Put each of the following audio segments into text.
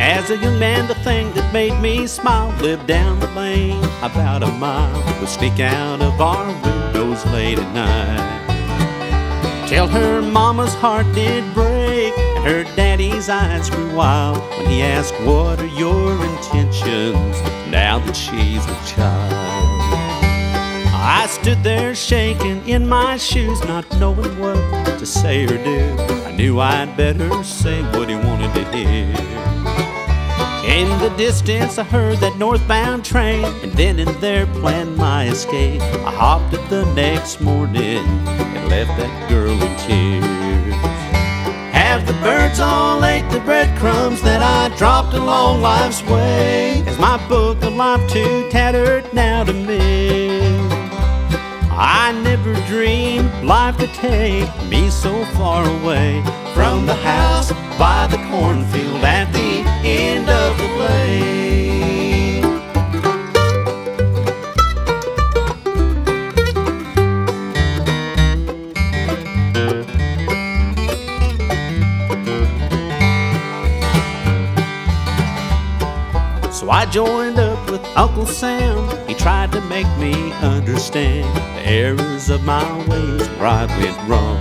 As a young man, the thing that made me smile lived down the lane about a mile. Would sneak out of our windows late at night, till her mama's heart did break and her daddy's eyes grew wild when he asked, "What are your intentions now that she's a child?" I stood there shaking in my shoes, not knowing what to say or do. I knew I'd better say what he wanted to hear. In the distance I heard that northbound train, and then and there planned my escape. I hopped up the next morning and left that girl in tears. Have the birds all ate the breadcrumbs that I dropped along life's way? Is my book of life too tattered now to me? I never dreamed life could take me so far away from the house by the cornfield at the end of the lane. So I joined up with Uncle Sam. He tried to make me understand the errors of my ways where I went wrong.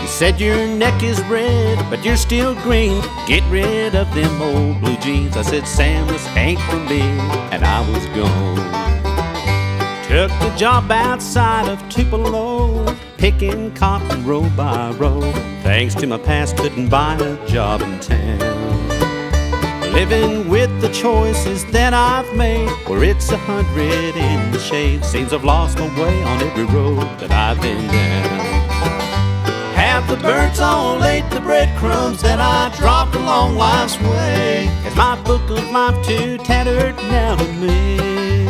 He said, "Your neck is red, but you're still green. Get rid of them old blue jeans." I said, "Sam, this ain't for me," and I was gone. Took the job outside of Tupelo, picking cotton row by row. Thanks to my past, couldn't buy a job in town. Living with the choices that I've made, where it's 100 in the shade, seems I've lost my way on every road that I've been down. Have the birds all ate the breadcrumbs that I dropped along life's way? Is my book of life too tattered now to me?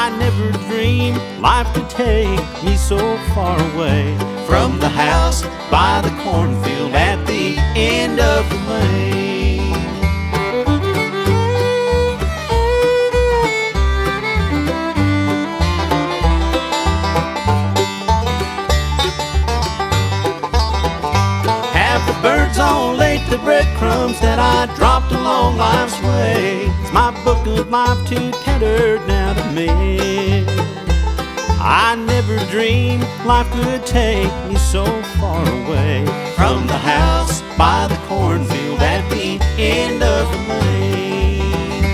I never dreamed life could take me so far away from the house by the cornfield at the end of the lane. Birds all ate the breadcrumbs that I dropped along life's way. Is my book of life too tattered now to me? I never dreamed life could take me so far away from the house by the cornfield at the end of the lane.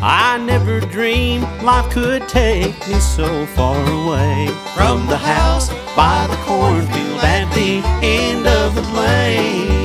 I never dreamed life could take me so far away from the house by the cornfield at the end of the lane.